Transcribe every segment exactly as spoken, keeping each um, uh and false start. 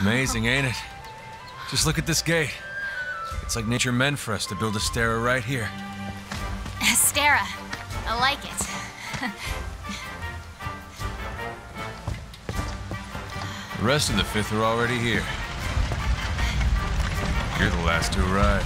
Amazing, ain't it? Just look at this gate. It's like nature meant for us to build Astera right here. Astera. I like it. The rest of the Fifth are already here. You're the last to arrive.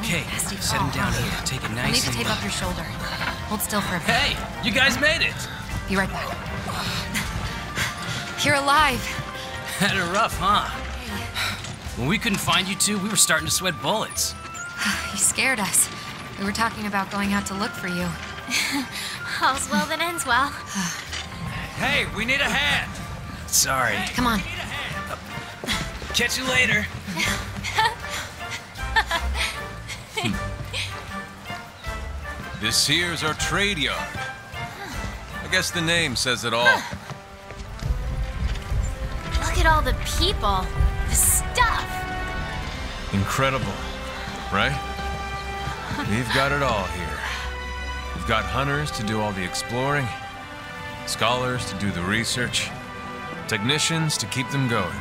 Okay, set him down here. Take it nice and... I need to tape up your shoulder. Hold still for a bit. Hey, you guys made it! Be right back. You're alive. Had it rough, huh? When we couldn't find you two, we were starting to sweat bullets. You scared us. We were talking about going out to look for you. All's well that ends well. Hey, we need a hand. Sorry. Hey, come on. Uh, catch you later. hmm. This here's our trade yard. I guess the name says it all. Look at all the people. Incredible, right? We've got it all here. We've got hunters to do all the exploring, scholars to do the research, technicians to keep them going.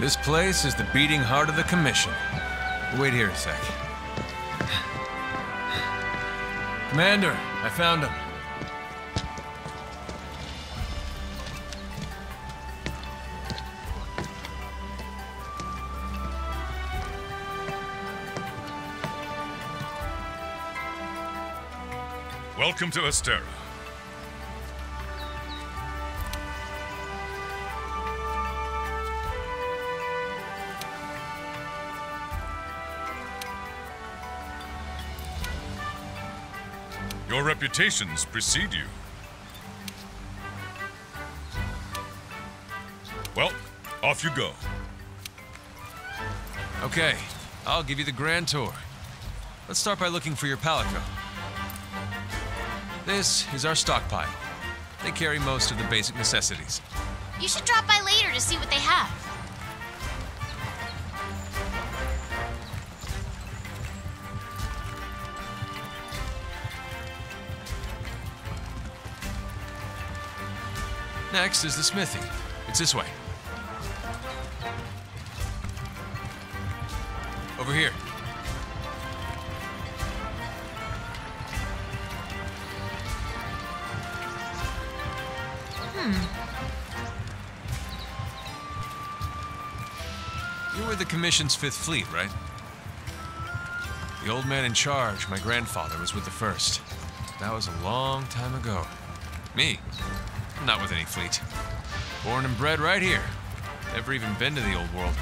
This place is the beating heart of the Commission. Wait here a sec. Commander, I found him. Welcome to Astera. Your reputations precede you. Well, off you go. Okay, I'll give you the grand tour. Let's start by looking for your palico. This is our stockpile. They carry most of the basic necessities. You should drop by later to see what they have. Next is the smithy. It's this way. Over here. The Commission's Fifth Fleet, right? The old man in charge, my grandfather, was with the First. That was a long time ago. Me? I'm not with any fleet. Born and bred right here. Never even been to the old world.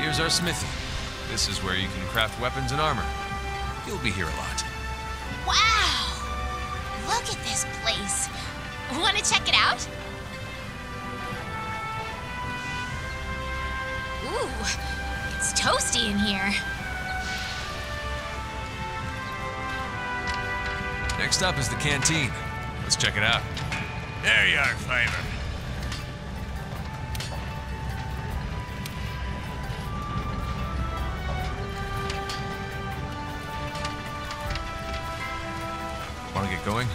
Here's our smithy. This is where you can craft weapons and armor. You'll be here a lot. Wow! Look at this place. Want to check it out? Ooh, it's toasty in here. Next up is the canteen. Let's check it out. There you are, Fiverr. Going?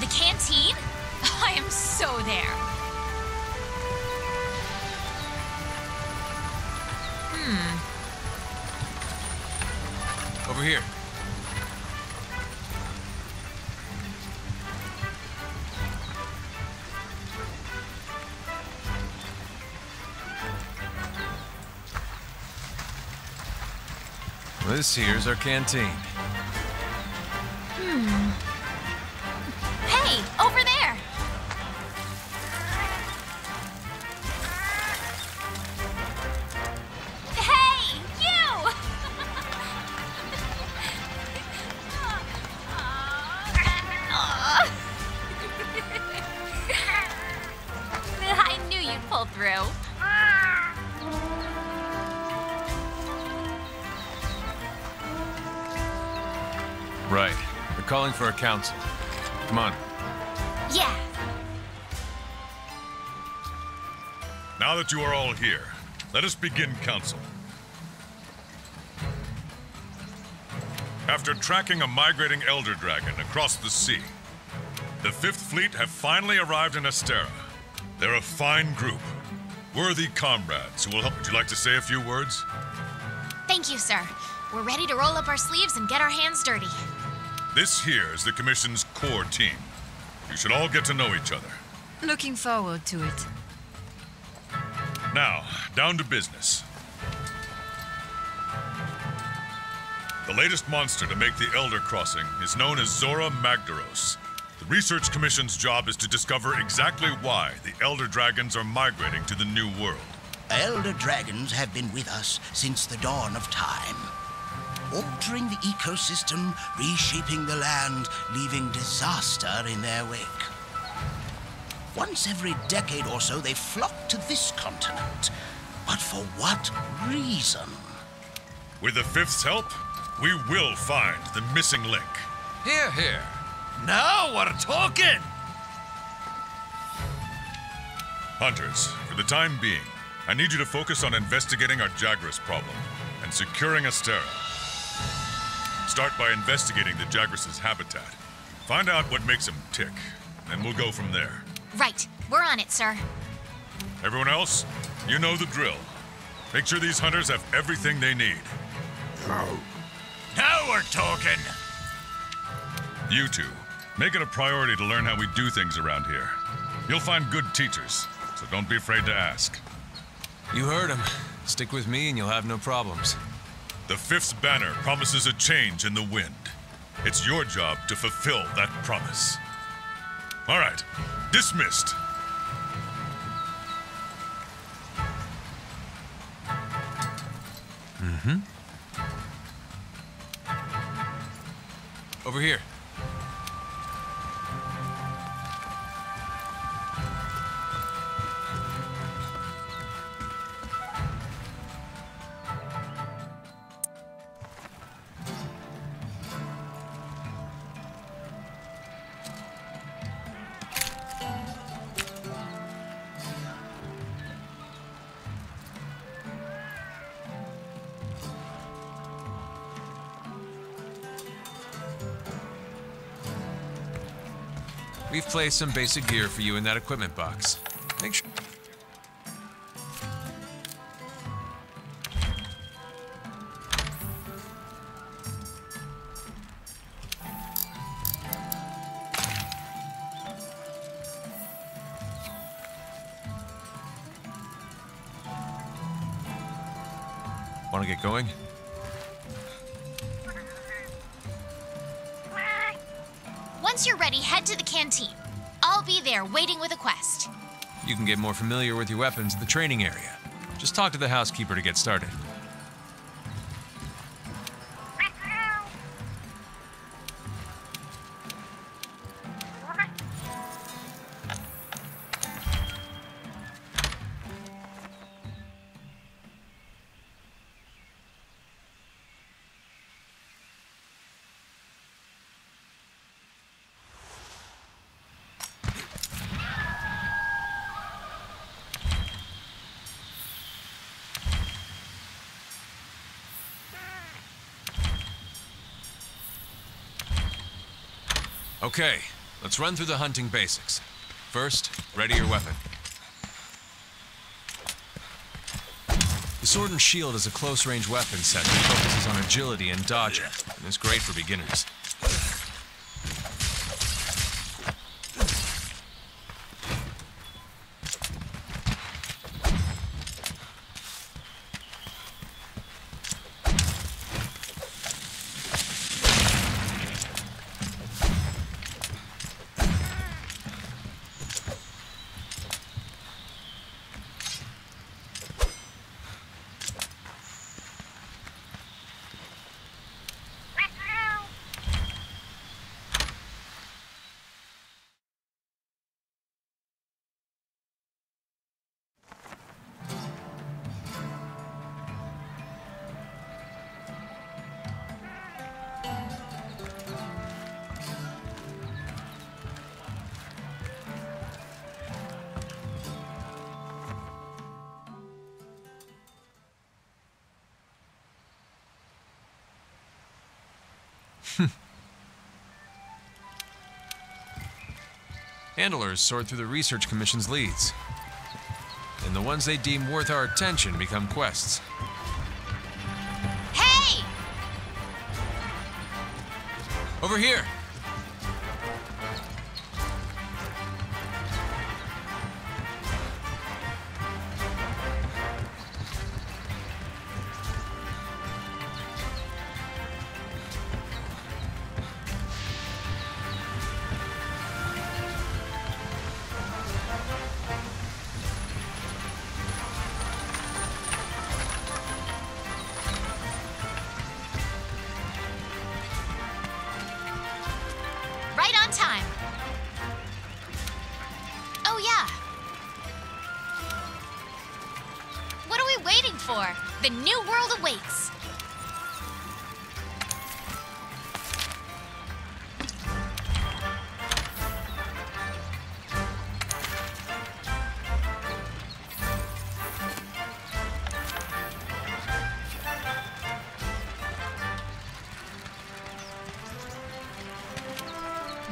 The canteen? I am so there. Hmm. Over here. This here's our canteen. Hey, over there! Hey, you! I knew you'd pull through. Right. They're calling for a council. Come on. Yeah. Now that you are all here, let us begin council. After tracking a migrating Elder Dragon across the sea, the Fifth Fleet have finally arrived in Astera. They're a fine group, worthy comrades who will help. Would you like to say a few words? Thank you, sir. We're ready to roll up our sleeves and get our hands dirty. This here is the Commission's core team. You should all get to know each other. Looking forward to it. Now, down to business. The latest monster to make the Elder Crossing is known as Zora Magdaros. The Research Commission's job is to discover exactly why the Elder Dragons are migrating to the New World. Elder Dragons have been with us since the dawn of time, altering the ecosystem, reshaping the land, leaving disaster in their wake. Once every decade or so, they flock to this continent. But for what reason? With the Fifth's help, we will find the missing link. Hear, hear. Now we're talking! Hunters, for the time being, I need you to focus on investigating our Jagras problem and securing Astera. Start by investigating the Jagras' habitat. Find out what makes them tick, and we'll go from there. Right. We're on it, sir. Everyone else, you know the drill. Make sure these hunters have everything they need. Now. Now we're talking! You two, make it a priority to learn how we do things around here. You'll find good teachers, so don't be afraid to ask. You heard him. Stick with me and you'll have no problems. The Fifth's banner promises a change in the wind. It's your job to fulfill that promise. All right. Dismissed. Mm-hmm. Over here. We've placed some basic gear for you in that equipment box. Make sure. Want to get going? Once you're ready, head to the canteen. I'll be there, waiting with a quest. You can get more familiar with your weapons in the training area. Just talk to the housekeeper to get started. Okay, let's run through the hunting basics. First, ready your weapon. The Sword and Shield is a close-range weapon set that focuses on agility and dodging, and is great for beginners. Handlers sort through the Research Commission's leads, and the ones they deem worth our attention become quests. Hey! Over here! The New World awaits!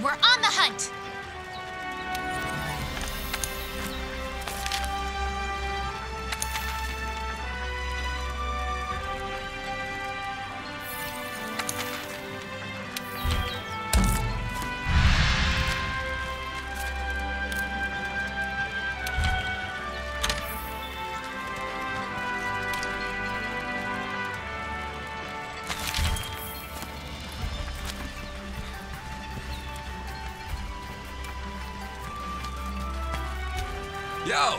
We're on the hunt! Yo!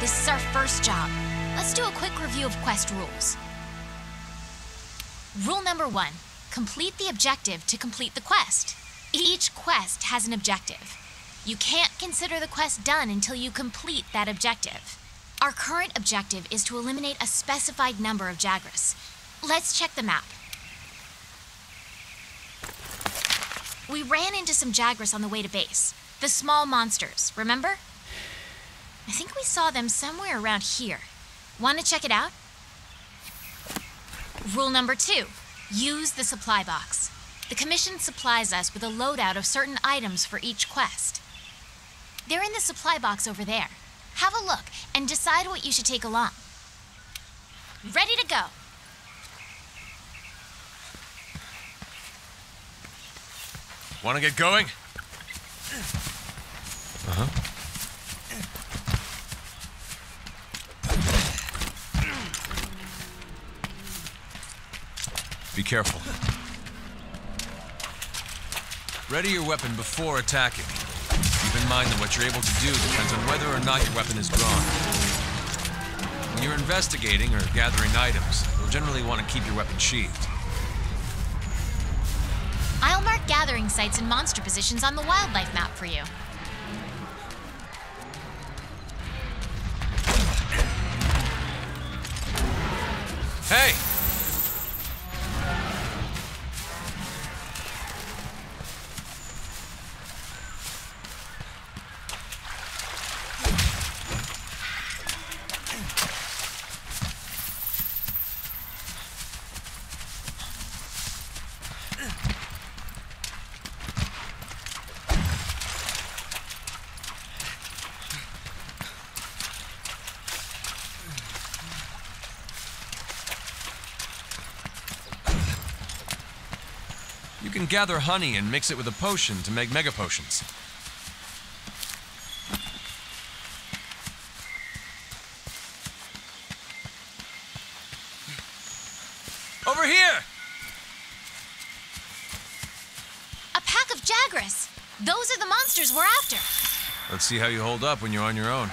This is our first job. Let's do a quick review of quest rules. Rule number one, complete the objective to complete the quest. Each quest has an objective. You can't consider the quest done until you complete that objective. Our current objective is to eliminate a specified number of Jagras. Let's check the map. We ran into some Jagras on the way to base. The small monsters, remember? I think we saw them somewhere around here. Want to check it out? Rule number two, use the supply box. The Commission supplies us with a loadout of certain items for each quest. They're in the supply box over there. Have a look and decide what you should take along. Ready to go! Want to get going? Uh-huh. Be careful. Ready your weapon before attacking. Keep in mind that what you're able to do depends on whether or not your weapon is drawn. When you're investigating or gathering items, you'll generally want to keep your weapon sheathed. I'll mark gathering sites and monster positions on the wildlife map for you. Hey! can gather honey and mix it with a potion to make mega potions. Over here! A pack of Jagras. Those are the monsters we're after. Let's see how you hold up when you're on your own.